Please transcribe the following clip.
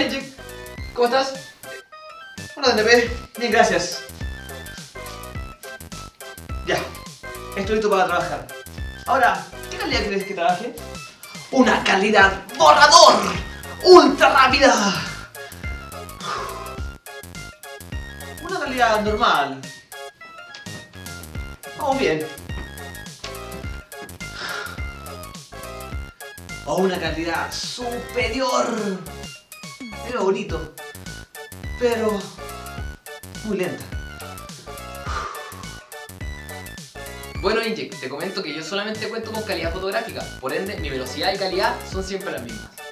David, ¿cómo estás? Hola DNP, bien, gracias. Ya, estoy listo para trabajar. Ahora, ¿qué calidad quieres que trabaje? Una calidad borrador, ultra rápida. Una calidad normal. Vamos bien. O una calidad superior. Era bonito, pero muy lenta. Bueno, Injek, te comento que yo solamente cuento con calidad fotográfica, por ende mi velocidad y calidad son siempre las mismas.